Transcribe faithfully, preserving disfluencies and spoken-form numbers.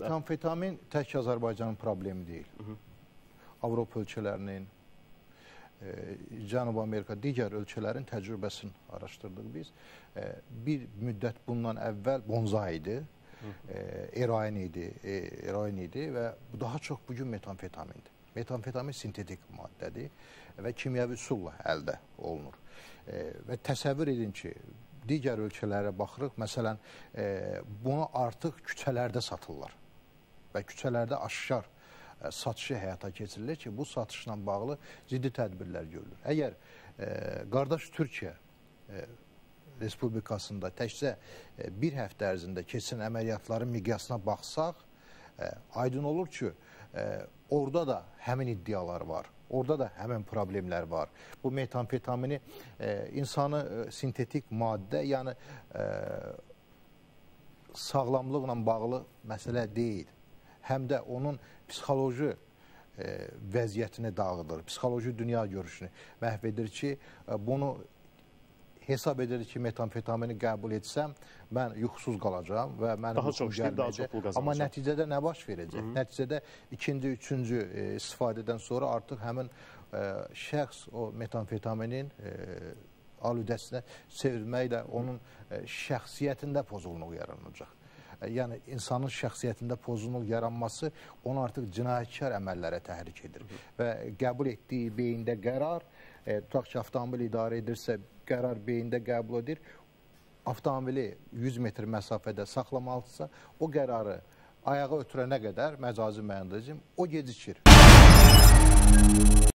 Metamfetamin tək Azərbaycanın problemi deyil. Hı -hı. Avropa ölkələrinin, e, Cənub Amerika, digər ölkələrin təcrübəsini araşdırdıq biz. E, bir müddət bundan əvvəl bonzai idi, e, irayn idi, e, irayn idi və daha çox bugün metamfetamindir. Metamfetamin sintetik maddədir və kimyəvi üsulla əldə olunur. E, və təsəvvür edin ki, digər ölkələrə baxırıq, məsələn, e, bunu artıq küçələrdə satırlar və küçələrdə aşkar e, satışı həyata keçirilir ki, bu satışla bağlı ciddi tədbirlər görülür. Əgər e, qardaş Türkiye e, Respublikasında təkcə e, bir həftə ərzində keçirilən əməliyyatların miqyasına baxsaq, e, aydın olur ki, e, orada da həmin iddialar var. Orada da hemen problemler var. Bu metamfetamini e, insanı e, sintetik madde, yani e, sağlamlıqla bağlı mesele değil. Hem de onun psixoloji e, vəziyyətini dağıdır. Psixoloji dünya görüşünü məhv edir ki, e, bunu hesab edir ki, metamfetamini qəbul etsəm, mən yuxusuz qalacağam və mənim daha çox işləyib, daha çox pul qazanacağam. Amma nəticədə nə baş verəcək? Hı -hı. Nəticədə ikinci, üçüncü e, istifadədən sonra artıq həmin e, şəxs o metamfetaminin e, alüdəsinə çevrilməklə onun e, şəxsiyyətində pozğunluq yaranacaq. E, yəni, insanın şəxsiyyətində pozğunluq yaranması onu artıq cinayətkar əməllərə təhrik edir. Hı -hı. Və qəbul etdiyi beyində qərar, e, tutaq ki, avtomobil idarə edirsə, qərar beyində qəbul edir, avtomobili yüz metr məsafədə saxlamalıdırsa, o qərarı ayağa ötürənə qədər, məcazi mənada deyim, o gecikir.